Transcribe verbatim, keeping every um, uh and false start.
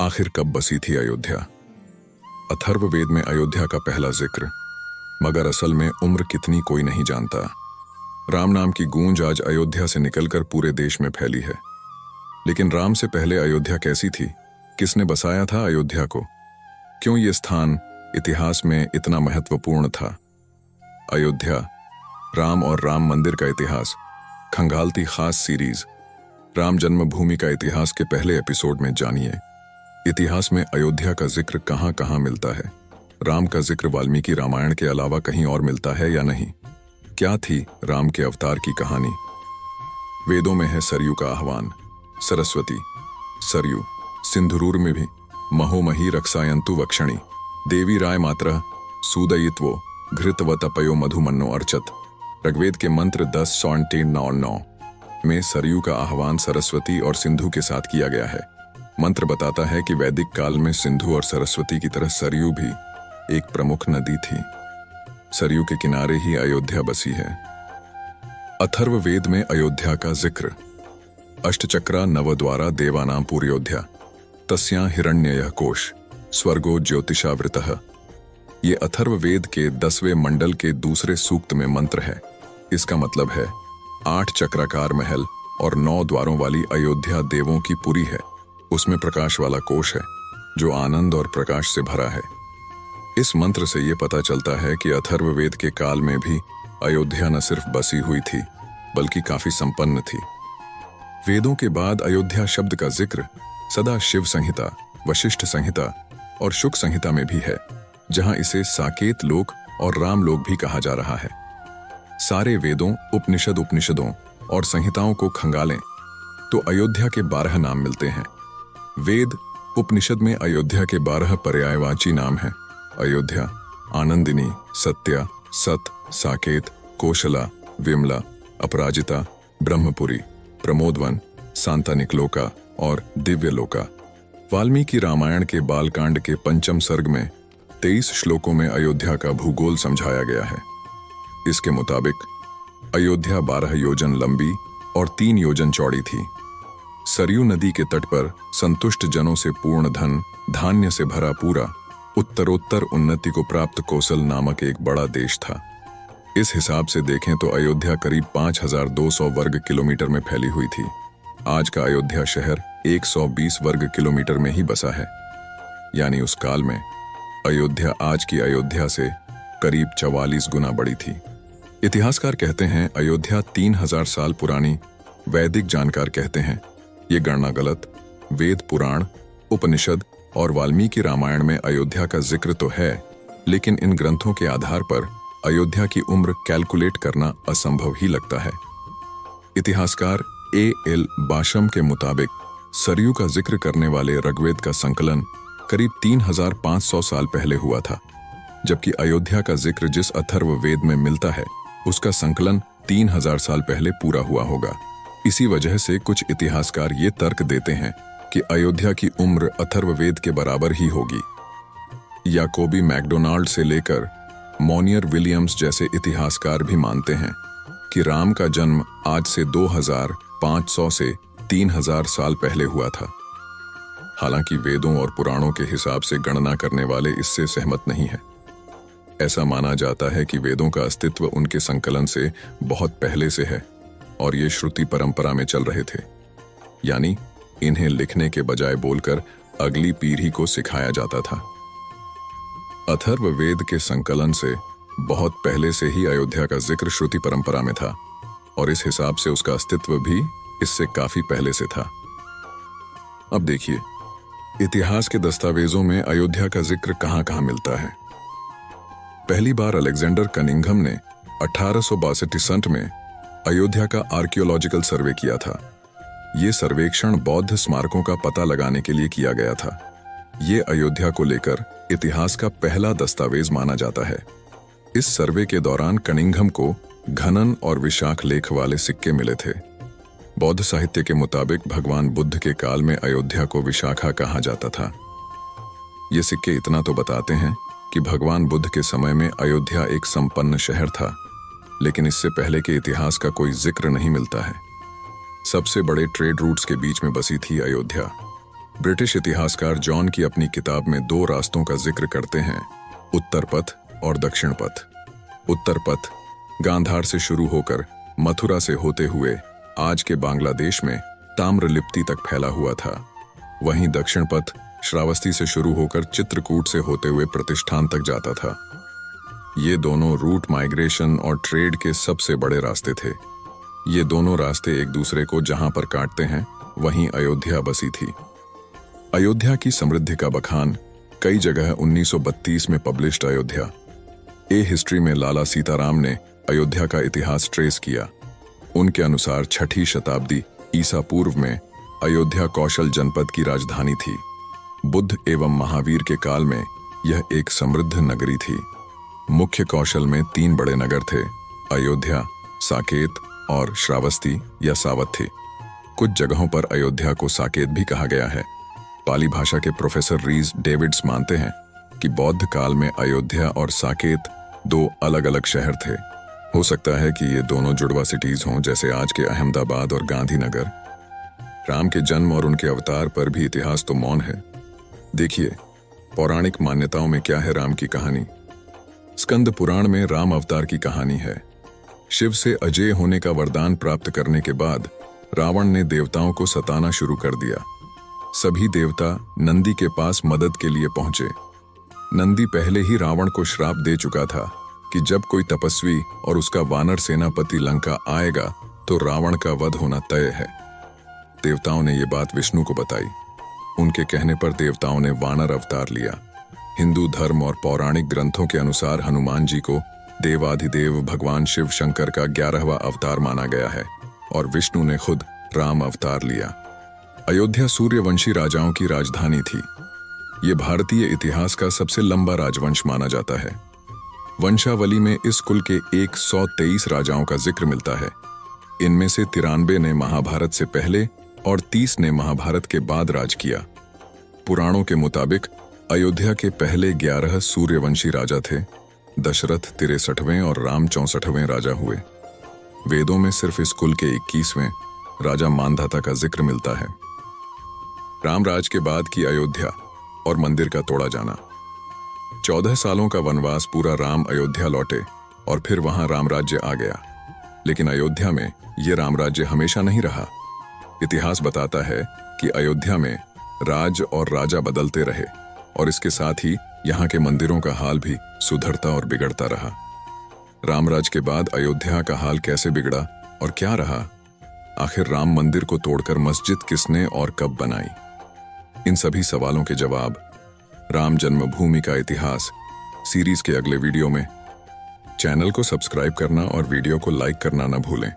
आखिर कब बसी थी अयोध्या? अथर्व वेद में अयोध्या का पहला जिक्र, मगर असल में उम्र कितनी कोई नहीं जानता। राम नाम की गूंज आज अयोध्या से निकलकर पूरे देश में फैली है। लेकिन राम से पहले अयोध्या कैसी थी? किसने बसाया था अयोध्या को? क्यों ये स्थान इतिहास में इतना महत्वपूर्ण था? अयोध्या, राम और राम मंदिर का इतिहास, खंगालती खास सीरीज राम जन्मभूमि का इतिहास के पहले एपिसोड में जानिए इतिहास में अयोध्या का जिक्र कहां कहां मिलता है। राम का जिक्र वाल्मीकि रामायण के अलावा कहीं और मिलता है या नहीं? क्या थी राम के अवतार की कहानी? वेदों में है सरयू का आह्वान, सरस्वती, सरयू, सिंधुरूर में भी महोमही रक्षायंतु वक्षणी, देवी राय मात्र सुदयित्वो घृतव तपयो मधुमन्नो अर्चत, ऋग्वेद के मंत्र दस सौटीन नौ नौ में सरयू का आह्वान सरस्वती और सिंधु के साथ किया गया है। मंत्र बताता है कि वैदिक काल में सिंधु और सरस्वती की तरह सरयू भी एक प्रमुख नदी थी। सरयू के किनारे ही अयोध्या बसी है। अथर्व वेद में अयोध्या का जिक्र, अष्टचक्रा नवद्वारा देवानाम पूर्योध्या तस्या हिरण्ययः कोश स्वर्गो ज्योतिषावृतः, ये अथर्व वेद के दसवें मंडल के दूसरे सूक्त में मंत्र है। इसका मतलब है आठ चक्राकार महल और नौ द्वारों वाली अयोध्या देवों की पुरी है। उसमें प्रकाश वाला कोश है जो आनंद और प्रकाश से भरा है। इस मंत्र से ये पता चलता है कि अथर्ववेद के काल में भी अयोध्या न सिर्फ बसी हुई थी बल्कि काफी संपन्न थी। वेदों के बाद अयोध्या शब्द का जिक्र सदा शिव संहिता, वशिष्ठ संहिता और शुक संहिता में भी है, जहां इसे साकेत लोक और रामलोक भी कहा जा रहा है। सारे वेदों, उपनिषद उपनिषदों और संहिताओं को खंगालें तो अयोध्या के बारह नाम मिलते हैं। वेद उपनिषद में अयोध्या के बारह पर्यायवाची नाम हैं। अयोध्या, आनंदिनी, सत्या, सत, साकेत, कोशला, विमला, अपराजिता, ब्रह्मपुरी, प्रमोदवन, सांतानिकलोका और दिव्यलोका। वाल्मीकि रामायण के बालकांड के पंचम सर्ग में तेईस श्लोकों में अयोध्या का भूगोल समझाया गया है। इसके मुताबिक अयोध्या बारह योजन लंबी और तीन योजन चौड़ी थी। सरयू नदी के तट पर संतुष्ट जनों से पूर्ण धन, धान्य से भरा पूरा, उत्तरोत्तर उन्नति को प्राप्त कोशल नामक एक बड़ा देश था। इस हिसाब से देखें तो अयोध्या करीब पाँच हज़ार दो सौ वर्ग किलोमीटर में फैली हुई थी। आज का अयोध्या शहर एक सौ बीस वर्ग किलोमीटर में ही बसा है। यानी उस काल में अयोध्या आज की अयोध्या से करीब चवालीस गुना बड़ी थी। इतिहासकार कहते हैं अयोध्या तीन हज़ार साल पुरानी, वैदिक जानकार कहते हैं ये गणना गलत। वेद पुराण, उपनिषद और वाल्मीकि रामायण में अयोध्या का जिक्र तो है, लेकिन इन ग्रंथों के आधार पर अयोध्या की उम्र कैलकुलेट करना असंभव ही लगता है। इतिहासकार ए एल बाशम के मुताबिक सरयू का जिक्र करने वाले ऋग्वेद का संकलन करीब तीन हज़ार पाँच सौ साल पहले हुआ था, जबकि अयोध्या का जिक्र जिस अथर्व वेद में मिलता है उसका संकलन तीन हज़ार साल पहले पूरा हुआ होगा। इसी वजह से कुछ इतिहासकार ये तर्क देते हैं कि अयोध्या की उम्र अथर्व वेद के बराबर ही होगी। याकोबी मैकडोनाल्ड से लेकर मोनियर विलियम्स जैसे इतिहासकार भी मानते हैं कि राम का जन्म आज से दो हज़ार पाँच सौ से तीन हज़ार साल पहले हुआ था। हालांकि वेदों और पुराणों के हिसाब से गणना करने वाले इससे सहमत नहीं हैं। ऐसा माना जाता है कि वेदों का अस्तित्व उनके संकलन से बहुत पहले से है और ये श्रुति परंपरा में चल रहे थे, यानी इन्हें लिखने के बजाय बोलकर अगली पीढ़ी को सिखाया जाता था। अथर्व वेद के संकलन से बहुत पहले से ही अयोध्या का जिक्र श्रुति परंपरा में था और इस हिसाब से उसका अस्तित्व भी इससे काफी पहले से था। अब देखिए इतिहास के दस्तावेजों में अयोध्या का जिक्र कहां कहां मिलता है। पहली बार अलेक्जेंडर कनिंगहम ने अठारह सौ बासठ ईस्वी में अयोध्या का आर्कियोलॉजिकल सर्वे किया था। ये सर्वेक्षण बौद्ध स्मारकों का पता लगाने के लिए किया गया था। ये अयोध्या को लेकर इतिहास का पहला दस्तावेज माना जाता है। इस सर्वे के दौरान कनिंगहम को घनन और विशाख लेख वाले सिक्के मिले थे। बौद्ध साहित्य के मुताबिक भगवान बुद्ध के काल में अयोध्या को विशाखा कहा जाता था। ये सिक्के इतना तो बताते हैं कि भगवान बुद्ध के समय में अयोध्या एक संपन्न शहर था, लेकिन इससे पहले के इतिहास का कोई जिक्र नहीं मिलता है। सबसे बड़े ट्रेड रूट्स के बीच में बसी थी अयोध्या। ब्रिटिश इतिहासकार जॉन की अपनी किताब में दो रास्तों का जिक्र करते हैं, उत्तर पथ और दक्षिण पथ। उत्तर पथ गांधार से शुरू होकर मथुरा से होते हुए आज के बांग्लादेश में ताम्रलिप्ति तक फैला हुआ था। वहीं दक्षिण पथ श्रावस्ती से शुरू होकर चित्रकूट से होते हुए प्रतिष्ठान तक जाता था। ये दोनों रूट माइग्रेशन और ट्रेड के सबसे बड़े रास्ते थे। ये दोनों रास्ते एक दूसरे को जहां पर काटते हैं वहीं अयोध्या बसी थी। अयोध्या की समृद्धि का बखान कई जगह उन्नीस सौ बत्तीस में पब्लिश्ड अयोध्या ए हिस्ट्री में लाला सीताराम ने अयोध्या का इतिहास ट्रेस किया। उनके अनुसार छठी शताब्दी ईसा पूर्व में अयोध्या कौशल जनपद की राजधानी थी। बुद्ध एवं महावीर के काल में यह एक समृद्ध नगरी थी। मुख्य कौशल में तीन बड़े नगर थे, अयोध्या, साकेत और श्रावस्ती या सावत थी। कुछ जगहों पर अयोध्या को साकेत भी कहा गया है। पाली भाषा के प्रोफेसर रीज डेविड्स मानते हैं कि बौद्ध काल में अयोध्या और साकेत दो अलग अलग शहर थे। हो सकता है कि ये दोनों जुड़वा सिटीज हों, जैसे आज के अहमदाबाद और गांधीनगर। राम के जन्म और उनके अवतार पर भी इतिहास तो मौन है। देखिए पौराणिक मान्यताओं में क्या है राम की कहानी। स्कंद पुराण में राम अवतार की कहानी है। शिव से अजेय होने का वरदान प्राप्त करने के बाद रावण ने देवताओं को सताना शुरू कर दिया। सभी देवता नंदी के पास मदद के लिए पहुंचे। नंदी पहले ही रावण को श्राप दे चुका था कि जब कोई तपस्वी और उसका वानर सेनापति लंका आएगा तो रावण का वध होना तय है। देवताओं ने ये बात विष्णु को बताई। उनके कहने पर देवताओं ने वानर अवतार लिया। हिंदू धर्म और पौराणिक ग्रंथों के अनुसार हनुमान जी को देवाधिदेव भगवान शिव शंकर का ग्यारहवां अवतार माना गया है और विष्णु ने खुद राम अवतार लिया। अयोध्या सूर्यवंशी राजाओं की राजधानी थी। ये भारतीय इतिहास का सबसे लंबा राजवंश माना जाता है। वंशावली में इस कुल के एक सौ तेईस राजाओं का जिक्र मिलता है। इनमें से तिरानवे ने महाभारत से पहले और तीस ने महाभारत के बाद राज किया। पुराणों के मुताबिक अयोध्या के पहले ग्यारह सूर्यवंशी राजा थे। दशरथ तिरसठवें और राम चौसठवें राजा हुए। वेदों में सिर्फ इस कुल के इक्कीसवें राजा मांधाता का जिक्र मिलता है। रामराज के बाद की अयोध्या और मंदिर का तोड़ा जाना। चौदह सालों का वनवास पूरा राम अयोध्या लौटे और फिर वहां रामराज्य आ गया। लेकिन अयोध्या में यह रामराज्य हमेशा नहीं रहा। इतिहास बताता है कि अयोध्या में राज और राजा बदलते रहे और इसके साथ ही यहाँ के मंदिरों का हाल भी सुधरता और बिगड़ता रहा। रामराज के बाद अयोध्या का हाल कैसे बिगड़ा और क्या रहा? आखिर राम मंदिर को तोड़कर मस्जिद किसने और कब बनाई? इन सभी सवालों के जवाब राम जन्मभूमि का इतिहास सीरीज के अगले वीडियो में। चैनल को सब्सक्राइब करना और वीडियो को लाइक करना न भूलें।